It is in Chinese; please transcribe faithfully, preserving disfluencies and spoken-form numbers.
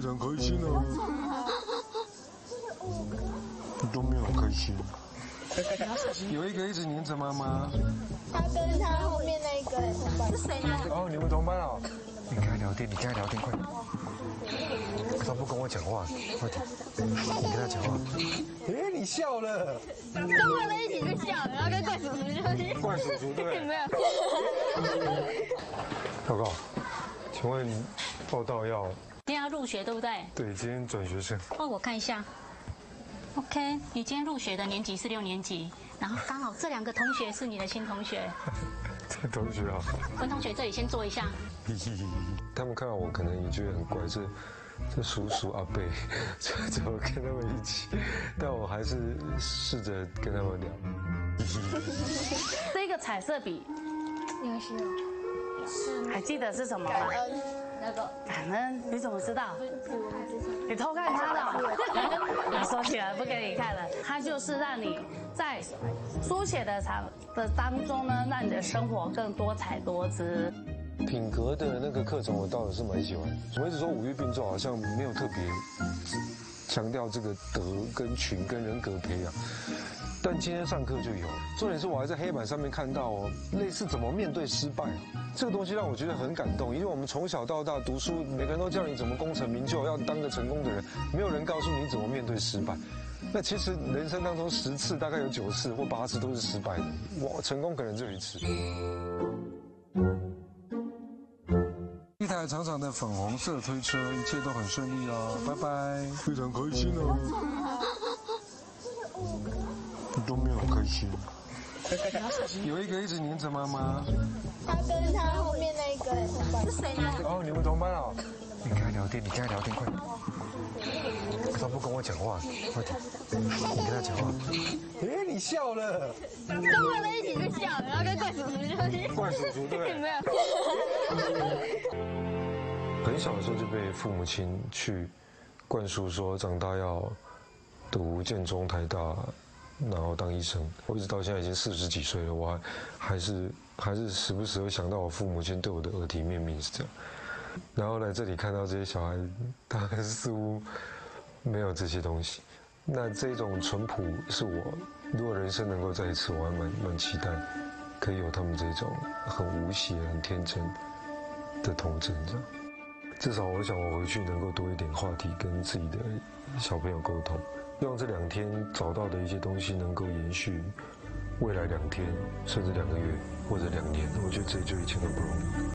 非常开心哦、啊，都没有开心。有一个一直黏着妈妈，他跟他后面那一个是谁啊？哦，你们同班哦。你跟他聊天，你跟他聊天，快点！他不跟我讲话，快点！你跟他讲话。哎，你笑了。跟我们一起就笑，然后跟怪叔叔就是怪叔叔对。没有。报告，请问报到要？今天要入学对不对？对，今天转学生。哦，我看一下。 OK， 你今天入学的年级是六年级，然后刚好这两个同学是你的新同学。这同学啊，文同学这里先坐一下。他们看到我可能也觉得很怪，这这叔叔阿伯，这怎么跟他们一起？但我还是试着跟他们聊。这个彩色笔，那个是，还记得是什么吗？ 那个感恩，你怎么知道？你偷看他的，我收起来不给你看了。它就是让你在书写的场的当中呢，让你的生活更多彩多姿。品格的那个课程我倒是蛮喜欢。我一直说五育并重好像没有特别强调这个德跟群跟人格培养，但今天上课就有。重点是我还在黑板上面看到哦，类似怎么面对失败。 这个东西让我觉得很感动，因为我们从小到大读书，每个人都教你怎么功成名就，要当个成功的人，没有人告诉你怎么面对失败。那其实人生当中十次大概有九次或八次都是失败的，我成功可能就一次。一台长长的粉红色推车，一切都很顺利哦，拜拜，非常开心哦，都没有开心。 有一个一直黏着妈妈，他跟他后面那一个是谁啊？哦，你们同班哦。你跟他聊天，你跟他聊天，快点！他不跟我讲话，快点！你跟他讲话。哎，你笑了。跟我们一起就笑，然后跟怪叔叔就是怪叔叔对。没有。很小的时候就被父母亲去灌输说，长大要读建中、台大。 然后当医生，我一直到现在已经四十几岁了，我还还是还是时不时会想到我父母亲对我的耳提面命是这样。然后来这里看到这些小孩，他们似乎没有这些东西。那这种淳朴是我，如果人生能够再一次，我还蛮蛮期待，可以有他们这种很无邪、很天真的童真这样。至少我想，我回去能够多一点话题跟自己的小朋友沟通。 用这两天找到的一些东西，能够延续未来两天，甚至两个月或者两年，我觉得这就已经很不容易。